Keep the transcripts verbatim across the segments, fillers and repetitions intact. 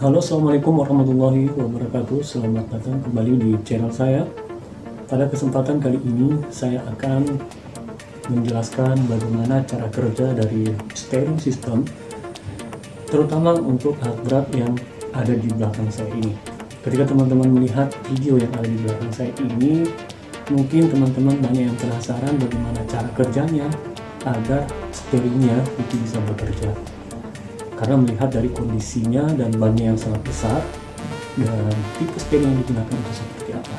Halo, assalamualaikum warahmatullahi wabarakatuh. Selamat datang kembali di channel saya. Pada kesempatan kali ini saya akan menjelaskan bagaimana cara kerja dari steering system, terutama untuk alat berat yang ada di belakang saya ini. Ketika teman-teman melihat video yang ada di belakang saya ini, mungkin teman-teman banyak yang penasaran bagaimana cara kerjanya agar steeringnya itu bisa bekerja, karena melihat dari kondisinya dan bannya yang sangat besar dan tipe steering yang digunakan itu seperti apa.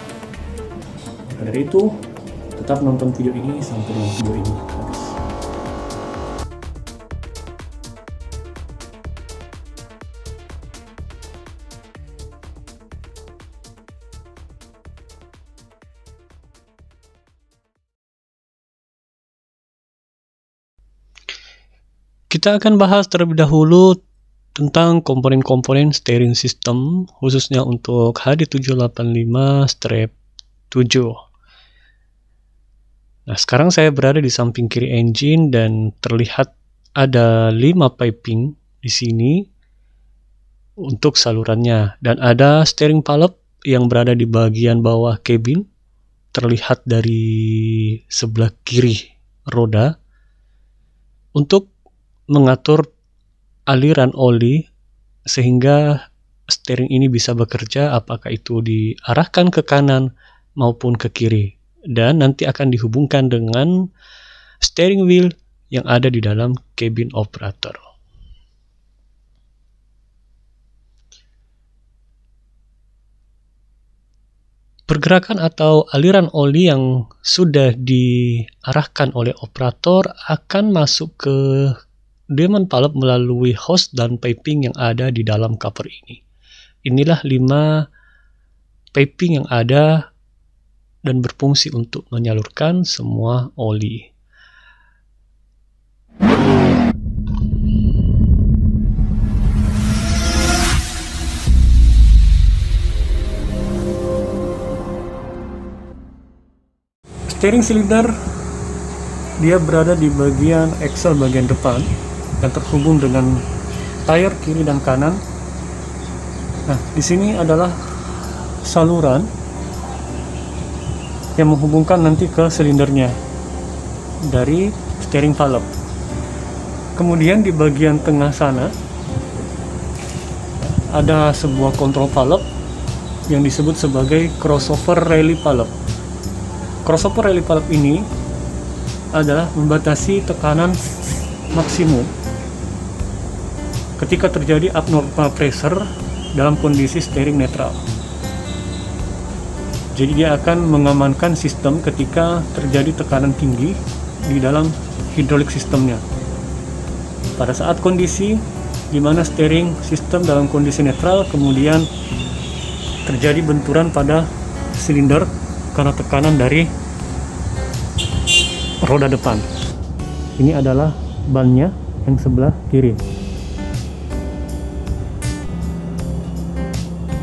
Maka dari itu, tetap nonton video ini sampai dengan video ini habis. Kita akan bahas terlebih dahulu tentang komponen-komponen steering system, khususnya untuk H D tujuh delapan lima tujuh. Nah, sekarang saya berada di samping kiri engine dan terlihat ada lima piping di sini untuk salurannya, dan ada steering pallet yang berada di bagian bawah kabin, terlihat dari sebelah kiri roda untuk mengatur aliran oli sehingga steering ini bisa bekerja, apakah itu diarahkan ke kanan maupun ke kiri, dan nanti akan dihubungkan dengan steering wheel yang ada di dalam kabin operator. Pergerakan atau aliran oli yang sudah diarahkan oleh operator akan masuk ke demand valve melalui hose dan piping yang ada di dalam cover ini. Inilah lima piping yang ada dan berfungsi untuk menyalurkan semua oli. Steering silinder, dia berada di bagian axle bagian depan yang terhubung dengan tire kiri dan kanan. Nah, di sini adalah saluran yang menghubungkan nanti ke silindernya dari steering valve. Kemudian di bagian tengah sana ada sebuah kontrol valve yang disebut sebagai crossover relief valve. Crossover relief valve ini adalah membatasi tekanan maksimum ketika terjadi abnormal pressure dalam kondisi steering netral. Jadi dia akan mengamankan sistem ketika terjadi tekanan tinggi di dalam hidrolik sistemnya. Pada saat kondisi di mana steering sistem dalam kondisi netral kemudian terjadi benturan pada silinder karena tekanan dari roda depan. Ini adalah bannya yang sebelah kiri.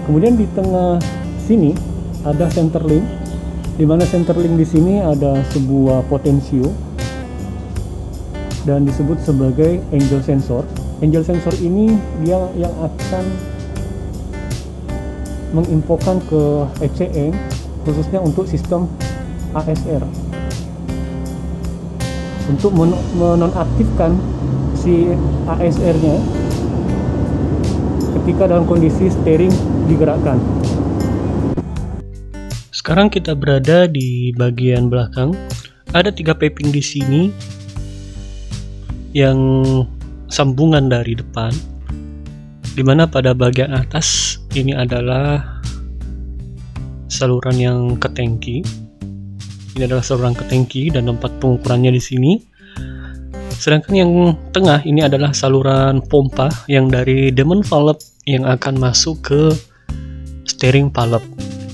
Kemudian di tengah sini ada center link, di mana center link di sini ada sebuah potensio dan disebut sebagai angle sensor. Angle sensor ini dia yang akan menginfokan ke E C M, khususnya untuk sistem A S R, untuk men menonaktifkan si A S R-nya ketika dalam kondisi steering digerakkan. Sekarang kita berada di bagian belakang. Ada tiga piping di sini yang sambungan dari depan, dimana pada bagian atas ini adalah saluran yang ke tangki. Ini adalah saluran ke tangki dan tempat pengukurannya di sini. Sedangkan yang tengah ini adalah saluran pompa yang dari demand valve yang akan masuk ke steering valve.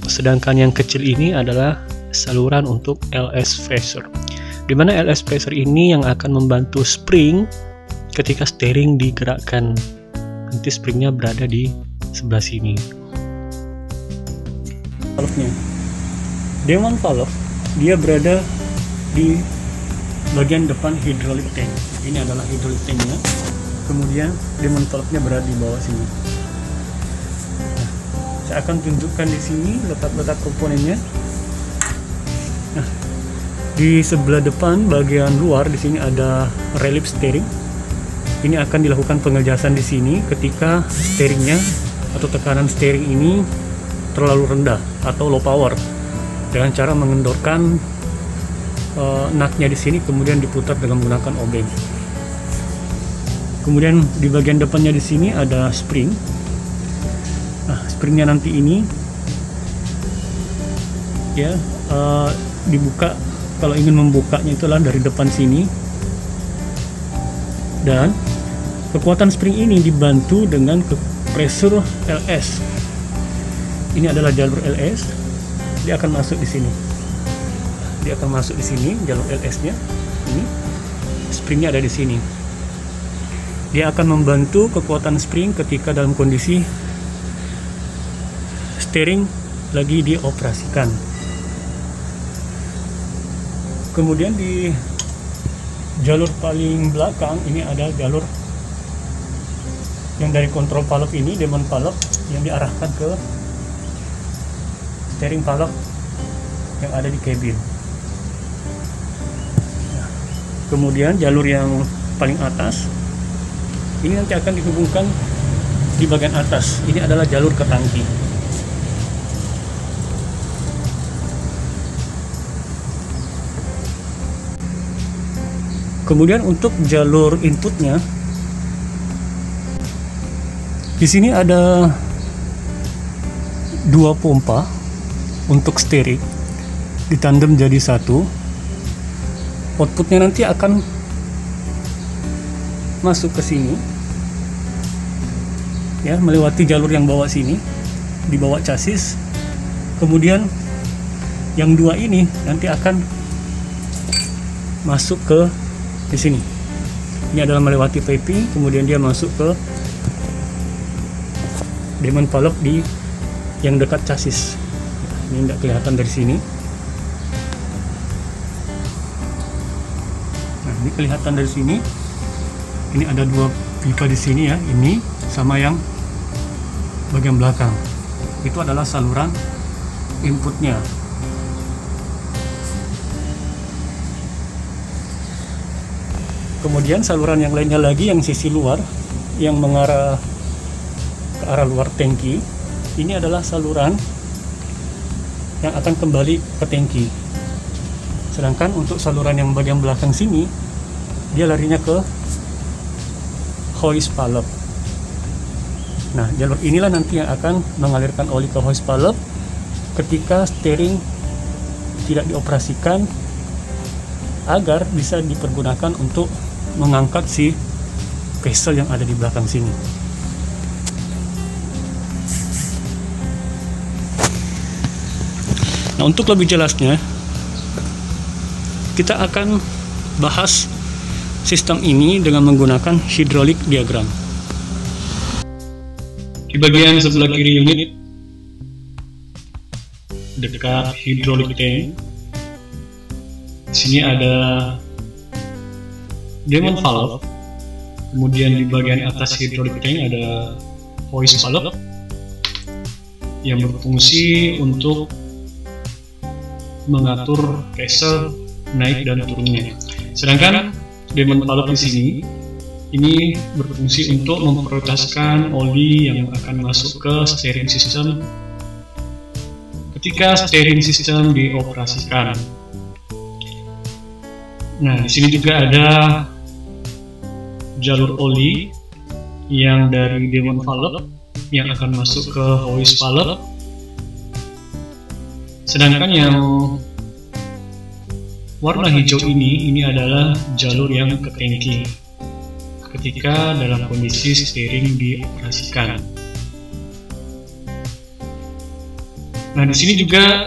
Sedangkan yang kecil ini adalah saluran untuk L S pressure, di mana L S pressure ini yang akan membantu spring ketika steering digerakkan. Nanti springnya berada di sebelah sini. Valve-nya, demand valve, dia berada di bagian depan hidrolik tank. Ini adalah hidrolik tanknya. Kemudian demand valve-nya berada di bawah sini. Kita akan tunjukkan di sini letak-letak komponennya. Nah, di sebelah depan bagian luar di sini ada relief steering. Ini akan dilakukan pengejasan di sini ketika steeringnya atau tekanan steering ini terlalu rendah atau low power, dengan cara mengendorkan uh, nutnya di sini kemudian diputar dengan menggunakan obeng. Kemudian di bagian depannya di sini ada spring. Nah, springnya nanti ini ya uh, dibuka, kalau ingin membukanya itulah dari depan sini. Dan kekuatan spring ini dibantu dengan pressure L S. Ini adalah jalur L S. Dia akan masuk di sini. Dia akan masuk di sini jalur L S-nya. Ini springnya ada di sini. Dia akan membantu kekuatan spring ketika dalam kondisi steering lagi dioperasikan. Kemudian di jalur paling belakang ini ada jalur yang dari kontrol valve ini, demand valve, yang diarahkan ke steering valve yang ada di kabin. Nah, kemudian jalur yang paling atas ini nanti akan dihubungkan di bagian atas. Ini adalah jalur ke tangki. Kemudian untuk jalur inputnya, di sini ada dua pompa untuk steering ditandem jadi satu. Outputnya nanti akan masuk ke sini. Ya, melewati jalur yang bawah sini, di bawah chassis. Kemudian yang dua ini nanti akan masuk ke di sini. Ini adalah melewati piping, kemudian dia masuk ke demand valve di yang dekat chassis. Ini tidak kelihatan dari sini. Nah, ini kelihatan dari sini. Ini ada dua pipa di sini ya, ini sama yang bagian belakang itu adalah saluran inputnya. Kemudian saluran yang lainnya lagi yang sisi luar yang mengarah ke arah luar tangki, ini adalah saluran yang akan kembali ke tangki. Sedangkan untuk saluran yang bagian belakang sini dia larinya ke hoist pallet. Nah, jalur inilah nanti yang akan mengalirkan oli ke hoist pallet ketika steering tidak dioperasikan, agar bisa dipergunakan untuk mengangkat si vessel yang ada di belakang sini. Nah, untuk lebih jelasnya kita akan bahas sistem ini dengan menggunakan hidrolik diagram. Di bagian sebelah kiri unit, dekat hidrolik tank, di sini ada demand valve. Kemudian di bagian atas hidrolik tank ada hoist valve yang berfungsi untuk mengatur pressure naik dan turunnya. Sedangkan demand valve di sini, ini berfungsi untuk memprioritaskan oli yang akan masuk ke steering system ketika steering system dioperasikan. Nah, di sini juga ada jalur oli yang dari demand valve yang akan masuk ke hoist pallet. Sedangkan yang warna hijau ini, ini adalah jalur yang ke tangki ketika dalam kondisi steering dioperasikan. Nah, di sini juga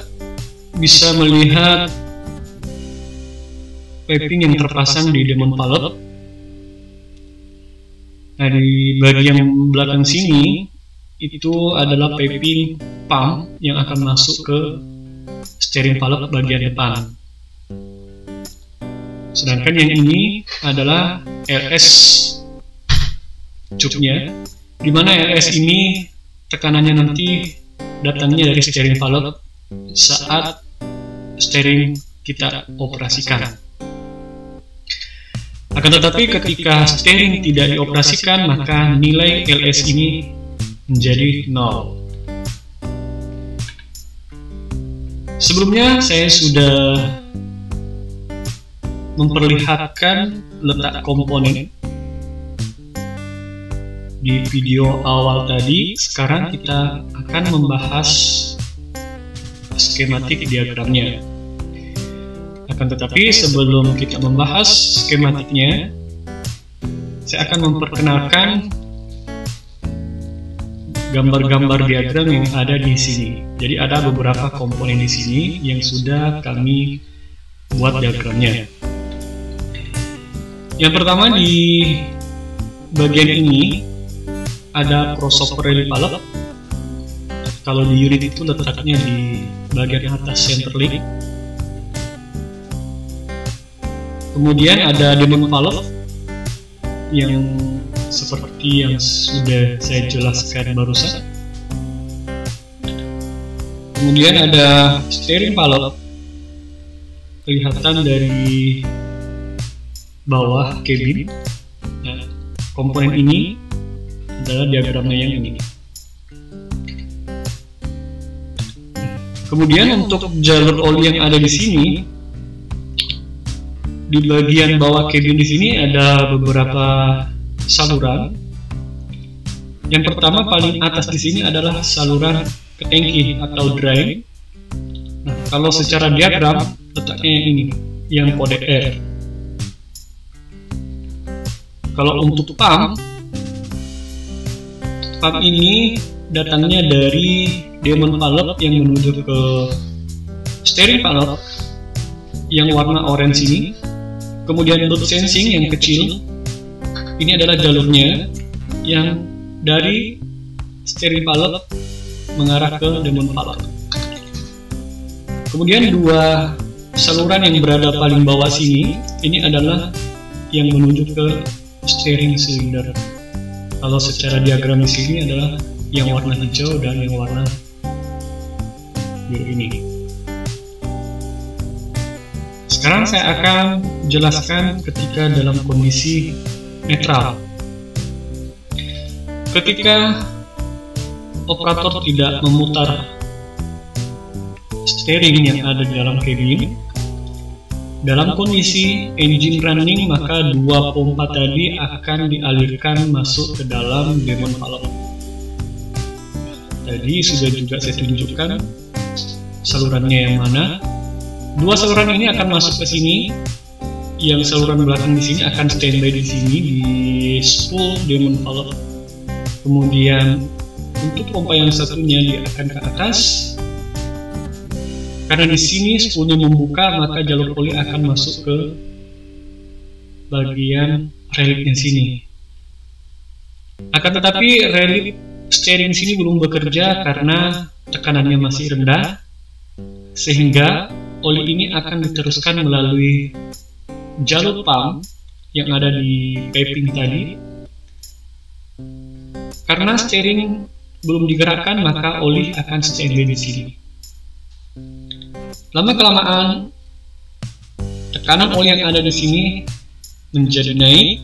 bisa melihat piping yang terpasang di demand valve. Nah, di bagian belakang sini itu adalah piping pump yang akan masuk ke steering valve bagian depan. Sedangkan yang ini adalah L S cuknya, dimana L S ini tekanannya nanti datangnya dari steering valve saat steering kita operasikan. Akan tetapi ketika steering tidak dioperasikan, maka nilai L S ini menjadi nol. Sebelumnya saya sudah memperlihatkan letak komponen di video awal tadi. Sekarang kita akan membahas skematik diagramnya. Akan tetapi sebelum kita membahas skematiknya, saya akan memperkenalkan gambar-gambar diagram yang ada di sini. Jadi ada beberapa komponen di sini yang sudah kami buat diagramnya. Yang pertama di bagian ini ada crossover relief valve. Kalau di unit itu letaknya di bagian atas center link. Kemudian ada demand valve yang seperti yang sudah saya jelaskan barusan. Kemudian ada steering valve, kelihatan dari bawah cabin. Nah, komponen ini adalah diagramnya yang ini. Kemudian untuk jalur oli yang ada di sini, di bagian bawah cabin di sini ada beberapa saluran. Yang pertama paling atas di sini adalah saluran ke tangki atau drain. Nah, kalau secara diagram letaknya yang ini, yang kode R. Kalau untuk pump, pump ini datangnya dari demand valve yang menuju ke steering valve yang warna orange ini. Kemudian load sensing yang kecil, ini adalah jalurnya yang dari steering valve mengarah ke demand valve. Kemudian dua saluran yang berada paling bawah sini, ini adalah yang menuju ke steering silinder. Kalau secara diagram di sini adalah yang warna hijau dan yang warna biru ini. Sekarang saya akan jelaskan ketika dalam kondisi netral. Ketika operator tidak memutar steering yang ada di dalam cabin, dalam kondisi engine running, maka dua pompa tadi akan dialirkan masuk ke dalam demand valve. Tadi sudah juga saya tunjukkan salurannya yang mana. Dua saluran ini akan masuk ke sini. Yang saluran belakang di sini akan standby di sini di spool demand valve. Kemudian untuk pompa yang satunya dia akan ke atas. Karena di sini spoolnya membuka, maka jalur oli akan masuk ke bagian reliknya sini. Akan tetapi relik steering sini belum bekerja karena tekanannya masih rendah, sehingga oli ini akan diteruskan melalui jalur pump yang ada di piping tadi. Karena steering belum digerakkan, maka oli akan standby di sini. Lama-kelamaan, tekanan oli yang ada di sini menjadi naik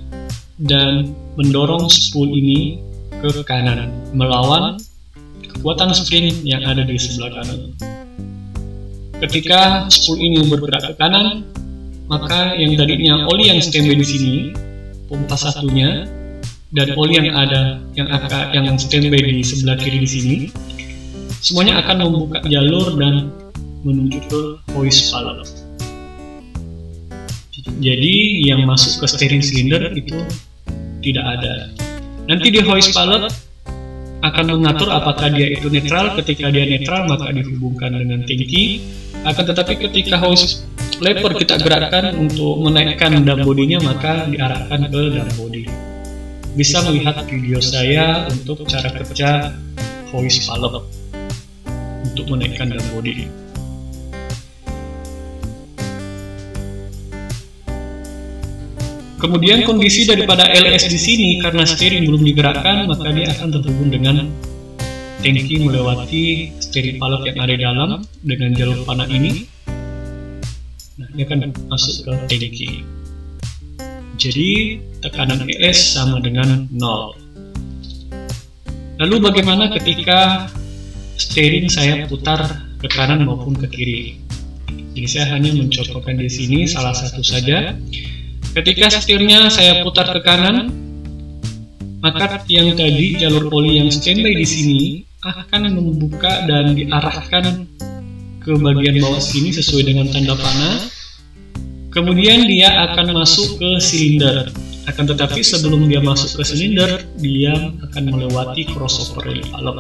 dan mendorong spool ini ke kanan, melawan kekuatan spring yang ada di sebelah kanan. Ketika spool ini bergerak ke kanan, maka yang tadinya oli yang standby di sini, pompa satunya, dan oli yang ada yang akan yang standby di sebelah kiri di sini, semuanya akan membuka jalur dan menuju ke hoist pallet. Jadi yang masuk ke steering silinder itu tidak ada. Nanti di hoist pallet akan mengatur apakah dia itu netral. Ketika dia netral, maka dihubungkan dengan tangki. Akan tetapi ketika hoist lever kita gerakkan untuk menaikkan dam bodinya, maka diarahkan ke dam body. Bisa melihat video saya untuk cara kerja hoist pallet untuk menaikkan dam body. Kemudian kondisi daripada L S di sini, karena steering belum digerakkan, maka dia akan terhubung dengan tangki melewati steering valve yang ada di dalam dengan jalur panah ini. Nah, ini akan masuk ke tangki. Jadi tekanan L S sama dengan nol. Lalu bagaimana ketika steering saya putar ke kanan maupun ke kiri? Jadi saya hanya mencontohkan di sini salah satu saja. Ketika setirnya saya putar ke kanan, maka yang tadi jalur poli yang standby di sini akan membuka dan diarahkan ke bagian bawah sini sesuai dengan tanda panah. Kemudian dia akan masuk ke silinder. Akan tetapi sebelum dia masuk ke silinder, dia akan melewati crossover relief valve.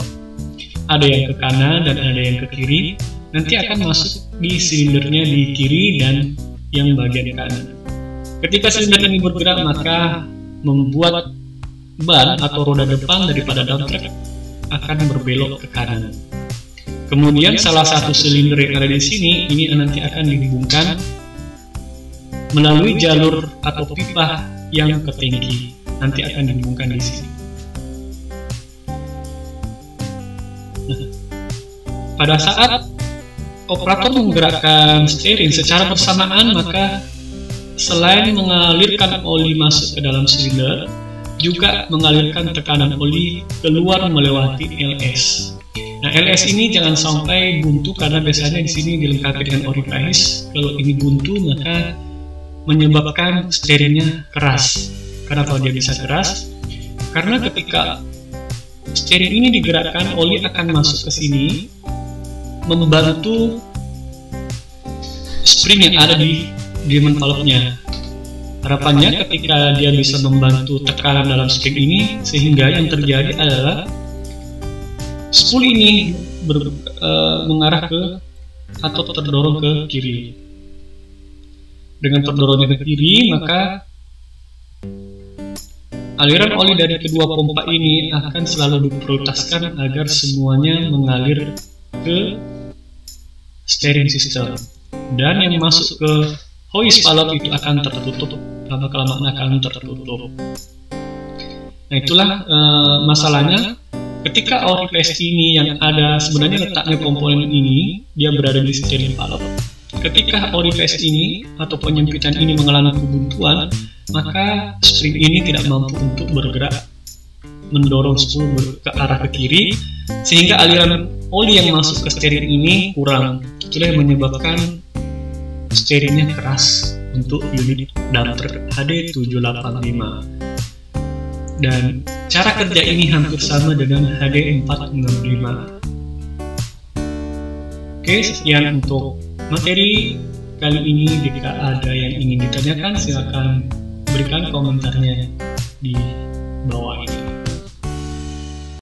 Ada yang ke kanan dan ada yang ke kiri. Nanti akan masuk di silindernya di kiri dan yang bagian kanan. Ketika silinder ini bergerak, maka membuat ban atau roda depan daripada downtrack akan berbelok ke kanan. Kemudian salah satu silinder yang ada di sini ini nanti akan dihubungkan melalui jalur atau pipa yang ke tangki, nanti akan dihubungkan di sini. Nah, pada saat operator menggerakkan steering secara bersamaan, maka selain mengalirkan oli masuk ke dalam silinder, juga mengalirkan tekanan oli keluar melewati L S. Nah, L S ini jangan sampai buntu karena biasanya di sini dilengkapi dengan orifice. Kalau ini buntu maka menyebabkan steeringnya keras. Kenapa dia bisa keras? Karena ketika steering ini digerakkan, oli akan masuk ke sini, membantu spring yang ada di demand valve-nya. Harapannya ketika dia bisa membantu tekanan dalam spring ini, sehingga yang terjadi adalah spool ini ber, e, mengarah ke atau terdorong ke kiri. Dengan terdorongnya ke kiri, maka aliran oli dari kedua pompa ini akan selalu diprioritaskan agar semuanya mengalir ke steering system, dan yang masuk ke hoist pallet itu akan tertutup, lama-kelamaan akan tertutup. Nah, itulah e, masalahnya. Ketika orifice ini yang ada sebenarnya letaknya komponen ini, dia berada di steering pallet. Ketika orifice ini atau penyempitan ini mengalami kebuntuan, maka spring ini tidak mampu untuk bergerak mendorong spool ke arah ke kiri, sehingga aliran oli yang masuk ke steering ini kurang. Itulah yang menyebabkan steeringnya keras untuk unit damper H D tujuh delapan lima, dan cara kerja ini hampir sama dengan H D empat enam lima. Oke, sekian untuk materi kali ini. Jika ada yang ingin ditanyakan, silakan berikan komentarnya di bawah ini.